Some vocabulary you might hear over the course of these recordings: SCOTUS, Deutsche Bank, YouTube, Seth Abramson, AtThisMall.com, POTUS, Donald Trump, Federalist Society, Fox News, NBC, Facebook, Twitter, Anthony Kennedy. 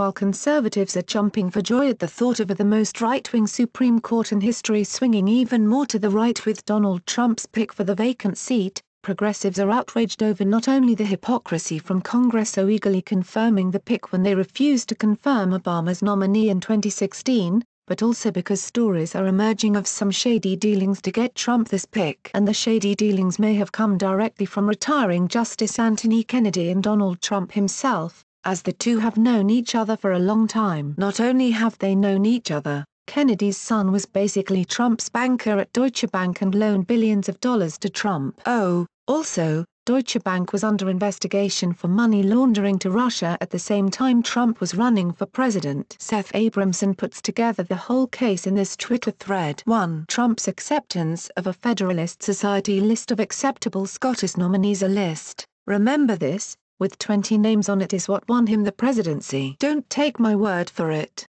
while conservatives are jumping for joy at the thought of the most right-wing Supreme Court in history swinging even more to the right with Donald Trump's pick for the vacant seat, progressives are outraged over not only the hypocrisy from Congress so eagerly confirming the pick when they refused to confirm Obama's nominee in 2016, but also because stories are emerging of some shady dealings to get Trump this pick, and the shady dealings may have come directly from retiring Justice Anthony Kennedy and Donald Trump himself, as the two have known each other for a long time. Not only have they known each other, Kennedy's son was basically Trump's banker at Deutsche Bank and loaned billions of dollars to Trump. Also, Deutsche Bank was under investigation for money laundering to Russia at the same time Trump was running for president. Seth Abramson puts together the whole case in this Twitter thread. 1. Trump's acceptance of a Federalist Society list of acceptable SCOTUS nominees. A list, remember this, with 20 names on it is what won him the presidency. Don't take my word for it.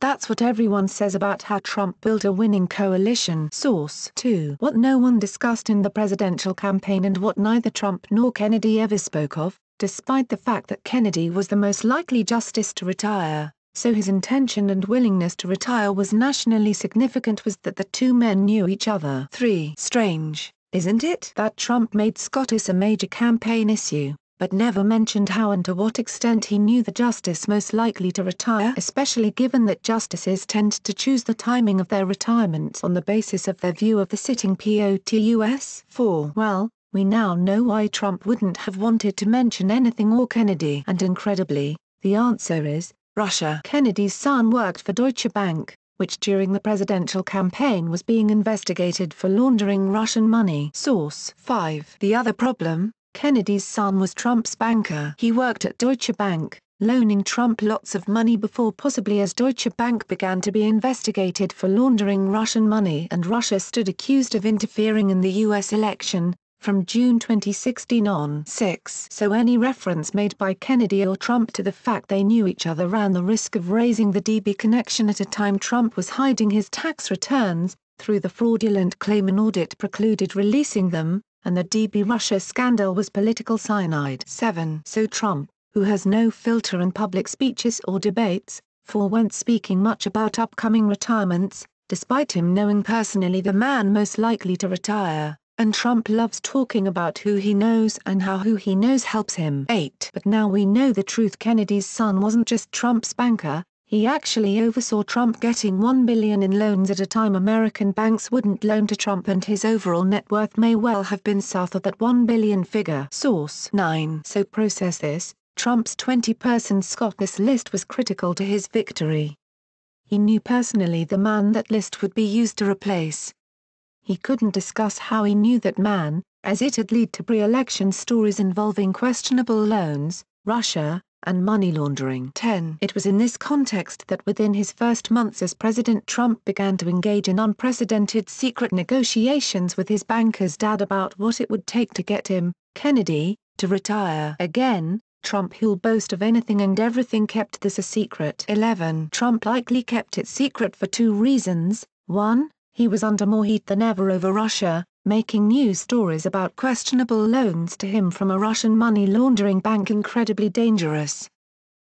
That's what everyone says about how Trump built a winning coalition. Source 2. What no one discussed in the presidential campaign and what neither Trump nor Kennedy ever spoke of, despite the fact that Kennedy was the most likely justice to retire, so his intention and willingness to retire was nationally significant, was that the two men knew each other. 3. Strange, isn't it, that Trump made SCOTUS a major campaign issue, but never mentioned how and to what extent he knew the justice most likely to retire, especially given that justices tend to choose the timing of their retirements on the basis of their view of the sitting POTUS. 4. Well, we now know why Trump wouldn't have wanted to mention anything or Kennedy. And incredibly, the answer is Russia. Kennedy's son worked for Deutsche Bank, which during the presidential campaign was being investigated for laundering Russian money. Source 5. The other problem: Kennedy's son was Trump's banker. He worked at Deutsche Bank, loaning Trump lots of money before, possibly as, Deutsche Bank began to be investigated for laundering Russian money, and Russia stood accused of interfering in the U.S. election from June 2016 on. 6. So any reference made by Kennedy or Trump to the fact they knew each other ran the risk of raising the DB connection at a time Trump was hiding his tax returns, through the fraudulent claim an audit precluded releasing them, and the DB-Russia scandal was political cyanide. 7. So Trump, who has no filter in public speeches or debates, forwent speaking much about upcoming retirements, despite him knowing personally the man most likely to retire, and Trump loves talking about who he knows and how who he knows helps him. 8. But now we know the truth. Kennedy's son wasn't just Trump's banker, he actually oversaw Trump getting $1 billion in loans at a time American banks wouldn't loan to Trump, and his overall net worth may well have been south of that $1 billion figure. Source 9. So process this: Trump's 20-person SCOTUS list was critical to his victory. He knew personally the man that list would be used to replace. He couldn't discuss how he knew that man, as it'd lead to pre-election stories involving questionable loans, Russia, and money laundering. 10. It was in this context that within his first months as president, Trump began to engage in unprecedented secret negotiations with his banker's dad about what it would take to get him, Kennedy, to retire. Again, Trump, who'll boast of anything and everything, kept this a secret. 11. Trump likely kept it secret for two reasons. 1. He was under more heat than ever over Russia, making news stories about questionable loans to him from a Russian money laundering bank incredibly dangerous.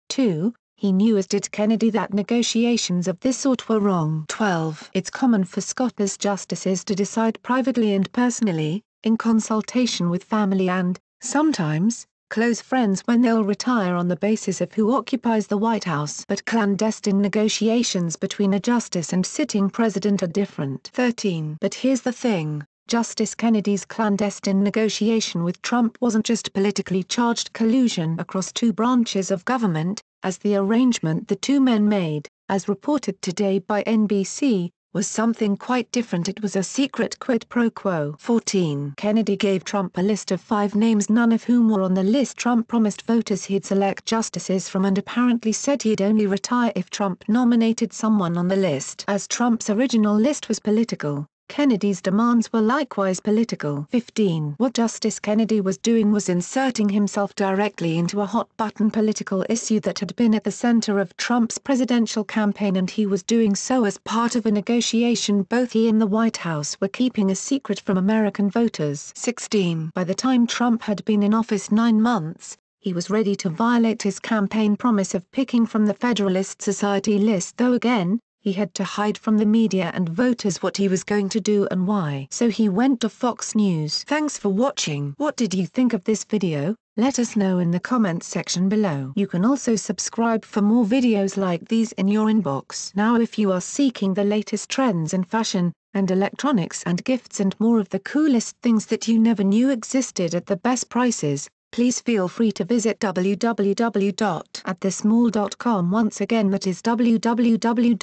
2. He knew, as did Kennedy, that negotiations of this sort were wrong. 12. It's common for SCOTUS justices to decide privately and personally, in consultation with family and, sometimes, close friends, when they'll retire on the basis of who occupies the White House. But clandestine negotiations between a justice and sitting president are different. 13. But here's the thing: Justice Kennedy's clandestine negotiation with Trump wasn't just politically charged collusion across two branches of government, as the arrangement the two men made, as reported today by NBC, was something quite different. It was a secret quid pro quo. 14. Kennedy gave Trump a list of 5 names, none of whom were on the list. Trump promised voters he'd select justices from, and apparently said he'd only retire if Trump nominated someone on the list. As Trump's original list was political, Kennedy's demands were likewise political. 15. What Justice Kennedy was doing was inserting himself directly into a hot-button political issue that had been at the center of Trump's presidential campaign, and he was doing so as part of a negotiation both he and the White House were keeping a secret from American voters. 16. By the time Trump had been in office 9 months, he was ready to violate his campaign promise of picking from the Federalist Society list, though again, he had to hide from the media and voters what he was going to do and why. So he went to Fox News. Thanks for watching. What did you think of this video? Let us know in the comments section below. You can also subscribe for more videos like these in your inbox. Now, if you are seeking the latest trends in fashion and electronics and gifts and more of the coolest things that you never knew existed at the best prices, please feel free to visit www.atthismall.com. Once again, that is www.atthismall.com.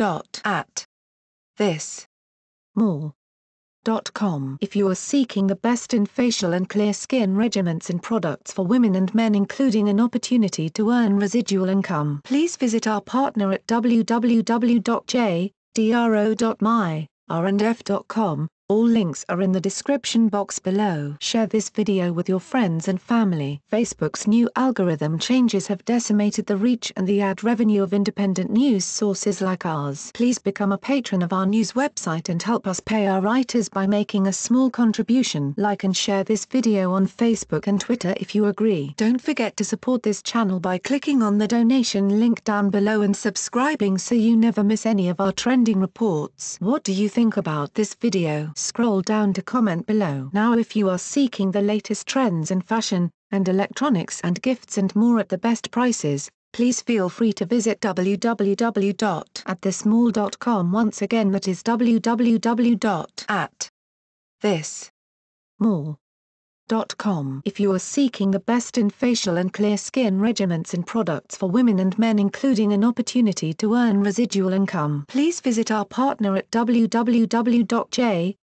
If you are seeking the best in facial and clear skin regimens and products for women and men, including an opportunity to earn residual income, please visit our partner at www.jdro.myrf.com. All links are in the description box below. Share this video with your friends and family. Facebook's new algorithm changes have decimated the reach and the ad revenue of independent news sources like ours. Please become a patron of our news website and help us pay our writers by making a small contribution. Like and share this video on Facebook and Twitter if you agree. Don't forget to support this channel by clicking on the donation link down below and subscribing so you never miss any of our trending reports. What do you think about this video? Scroll down to comment below. Now, if you are seeking the latest trends in fashion and electronics and gifts and more at the best prices, please feel free to visit www.atthismall.com. Once again, that is www.atthismall.com. If you are seeking the best in facial and clear skin regimens and products for women and men, including an opportunity to earn residual income, please visit our partner at www.jdro.myrf.com.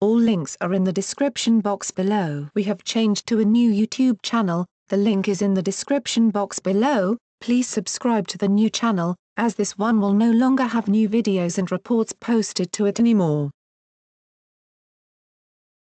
All links are in the description box below. We have changed to a new YouTube channel. The link is in the description box below. Please subscribe to the new channel, as this one will no longer have new videos and reports posted to it anymore.